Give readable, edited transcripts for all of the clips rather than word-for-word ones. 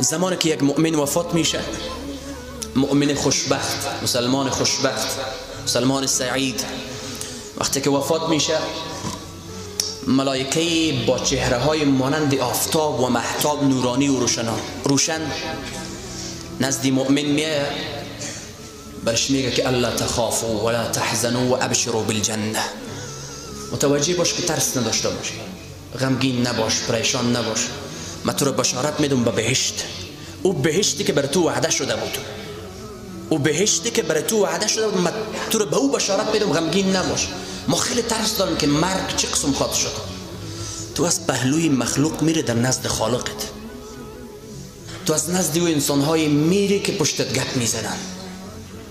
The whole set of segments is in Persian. زمانك یک مؤمن وفات میشه، مؤمن خوشبخت، مسلمان خوشبخت، مسلمان سعید وقتی که وفات میشه، ملائکه با چهره های مانند آفتاب و مهتاب نورانی و روشن نزد مؤمن میه، برش میگه که الا تخافوا ولا تحزنوا وابشروا بالجنه. متوجه باش که ترس نداشته باش، غمگین نباش، پریشان نباش، ما تو رو بشارت میدم به بهشت، او بهشتی که بر تو وعده شده بود، او بهشتی که بر تو وعده شده بود، ما تو رو به او بشارت میدم، غمگین نباش. ما خیلی ترس داریم که مرگ چه قسم خواهد شد. تو از پهلوی مخلوق میره در نزد خالقت، تو از نزد او انسان‌های میری که پشتت گپ میزنن،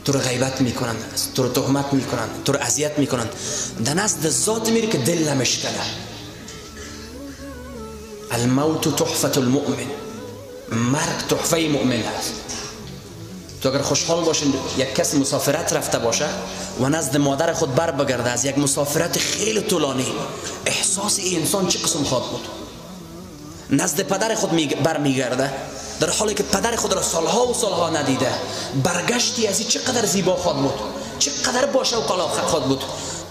تو رو غیبت میکنن، تو رو تهمت میکنن، تو رو اذیت میکنن، در نزد ذات میری که دل نمیشکنه. الموت تحفة المؤمن، مرگ تحفه مؤمن است. تو اگر خوشحال باشین یک کس مسافرت رفته باشه و نزد مادر خود بر بگرده از یک مسافرت خیلی طولانی، احساس این انسان چه قسم خواهد بود. نزد پدر خود بر میگرده در حالی که پدر خود را سالها و سالها ندیده، برگشتی از این چقدر زیبا خواهد بود، چقدر باشه و کالا خواهد بود.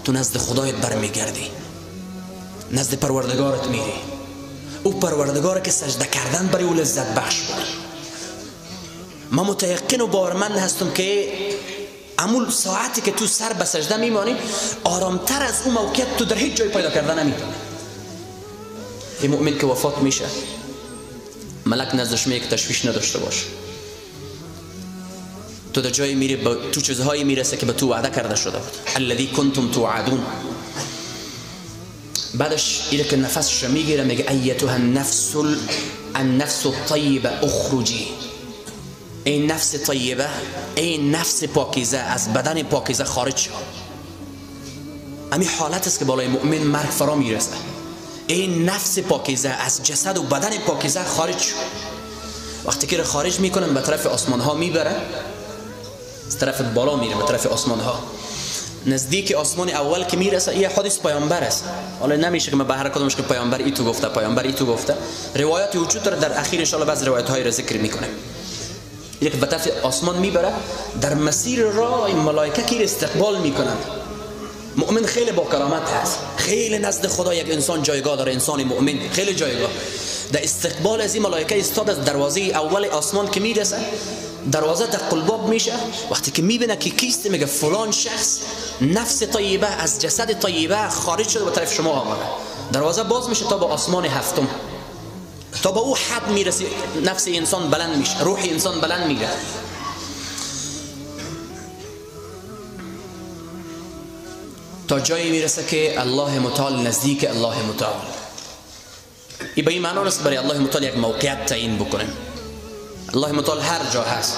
تو نزد خدایت بر میگردی، نزد پروردگارت میری، او پروردگار که سجده کردن برای او لذت بخش بود. ما متیقن و باورمند هستم که امول ساعتی که تو سر به سجده میمانی، آرامتر از اون موقعیت تو در هیچ جای پیدا کرده نمیتونی. این مؤمن که وفات میشه، ملک نزدش میگه تشویش نداشته باش، تو در جایی میری، تو چیزهایی میرسه که به تو وعده کرده شده بود، الذی کنتم توعدون. بعدش اینه که نفسش میگیره، میگه ایتها النفس الطیبه اخرجی، این نفس طیبه، این نفس پاکیزه، از بدن پاکیزه خارج شو. همین حالت است که بالای مؤمن مرگ فرا میرسه، این نفس پاکیزه از جسد و بدن پاکیزه خارج شو. وقتی که خارج میکنن به طرف آسمان ها میبره، از طرف بالا میره به طرف آسمان ها. نزدیک آسمان اول که میرسه، این حدیث پیامبر است. حالا نمیشه که من به هر کدومش که پیامبر ای تو گفته، پیامبر ای تو گفته، روایاتی وجود داره، در اخیر ان شاء الله بعض روایت های را ذکر میکنه. یک به طرف آسمان میبره، در مسیر راه ملائکه کی استقبال میکنند. مؤمن خیلی با کرامت هست، خیلی نزد خدا یک انسان جایگاه داره، انسان مؤمن خیلی جایگاه. در استقبال از این ملائکه استاد از دروازه اول آسمان که میرسه، دروازه در قلباب میشه. وقتی که میبینه که کیست، میگه فلان شخص نفس طیبه از جسد طیبه خارج شده و طرف شما آمده. دروازه باز میشه تا به آسمان هفتم، تا به او حد میرسه، نفس انسان بلند میشه، روح انسان بلند میره. تا جایی میرسه که الله متعال نزدیک الله متعال. این به این معنی است برای الله متعال یک موقعیت تعیین بکنه. الله متعال هر جا هست،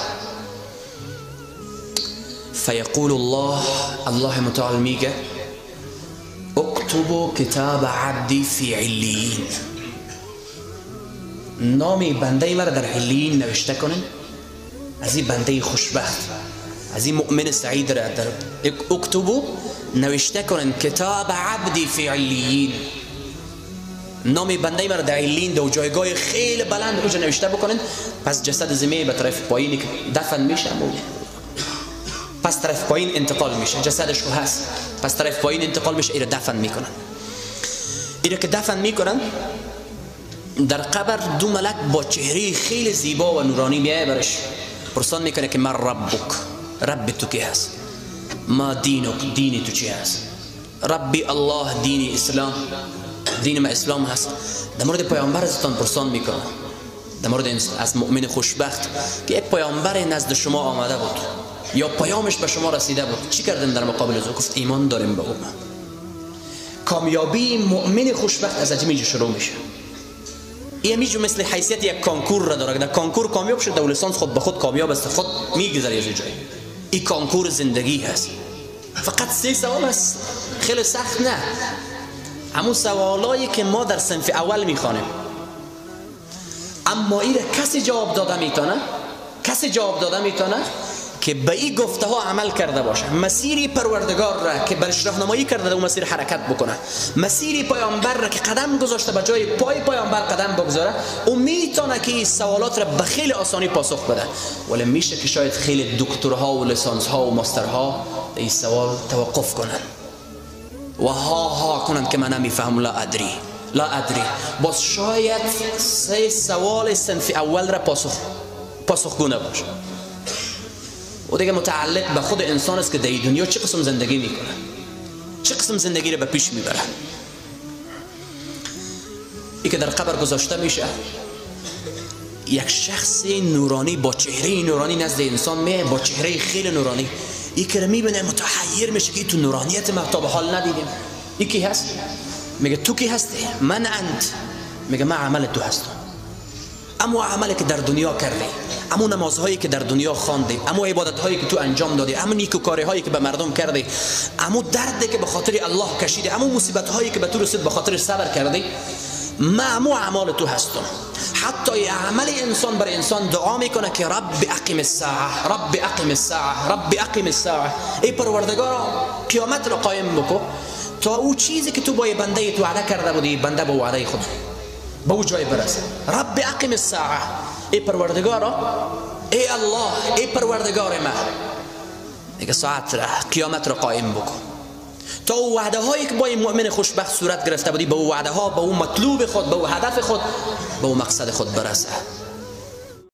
فیقول الله، الله متعال میگه اکتب کتاب عبدی فی علیین، نام بنده مرا در علیین نوشته کنن. از این بنده خوشبخت، از این مؤمن سعید را در اکتبو نوشته کنن کتاب عبدی فی علیین، نام بنده مرا در علین، در جایگاه خیلی بلند اونجا نوشته بکنن. پس جسد زمینی به طرف پایین دفن میشه، پس طرف پایین انتقال میشه، جسدش رو هست، پس طرف پایین انتقال میشه، ایره دفن میکنن. ایره که دفن میکنن در قبر، دو ملک با چهره خیلی زیبا و نورانی میایه برش، پرسان میکنه که من ربک، رب تو کی هست، ما دینک، دین تو چی هست. ربی الله، دین اسلام، دین ما اسلام هست. در مورد پیامبر ازتان پرسان میکنه، در مورد از مؤمن خوشبخت که یک پیامبر نزد شما آمده بود یا پیامش به شما رسیده بود، چی کردیم در مقابل از او؟ گفت ایمان داریم به او. کامیابی مؤمن خوشبخت از همینجا شروع میشه. همینجا مثل حیثیت یک کنکور را داره، در کنکور کامیاب شد، در لیسانس خود به خود کامیاب است، خود میگذره از جایی. این کنکور زندگی هست، فقط 3 سوال است، خیلی سخت نه، همون سوالایی که ما در صنف اول میخوانیم. اما ایره کسی جواب داده میتونه، کسی جواب داده میتونه که به این گفته ها عمل کرده باشه، مسیری پروردگار را که برش راهنمایی کرده و مسیر حرکت بکنه، مسیری پیامبر را که قدم گذاشته به جای پای پیامبر قدم بگذاره، او میتونه که این سوالات را به خیلی آسانی پاسخ بده. ولی میشه که شاید خیلی دکترها و لیسانسها و ماسترها این سوال توقف کنن و ها کنن که من نمیفهم، لا ادری. باز شاید سه سوال صنف اول را پاسخگونه باشه. و دیگه متعلق به خود انسان است که در دنیا چه قسم زندگی میکنه، چه قسم زندگی رو به پیش میبره. ای که در قبر گذاشته میشه، یک شخص نورانی با چهره نورانی نزد انسان میه، با چهره خیلی نورانی. ای که رو میبینه متحیر میشه که تو نورانیت ما تا به حال ندیدیم. ای کی هست؟ میگه تو کی هستی؟ من انت. میگه من عمل تو هستم، اما عملی که در دنیا کردی، اما نمازهایی که در دنیا خواندی، اما عبادتهایی که تو انجام دادی، اما نیکوکاریهایی که به مردم کردی، اما دردی که به خاطر الله کشیدی، اما مصیبتهایی که به تو رسید به خاطر صبر کردی، ما اما اعمال تو هستم. حتی اعمال انسان بر انسان دعا میکنه که رب اقیم الساعه، رب اقیم الساعه، رب اقیم الساعه، ای پروردگارا قیامت را قایم بکو تا او چیزی که تو با بنده تو وعده کرده بودی بنده به وعده خود به او جای برسه. رب اقیم الساعه، ای پروردگارا، ای الله، ای پروردگار ما، میگه ساعت را، قیامت را قائم بکن تا او وعده هایی که با این مؤمن خوشبخت صورت گرفته بودی به او وعده ها، به او مطلوب خود، به او هدف خود، به او مقصد خود برسه.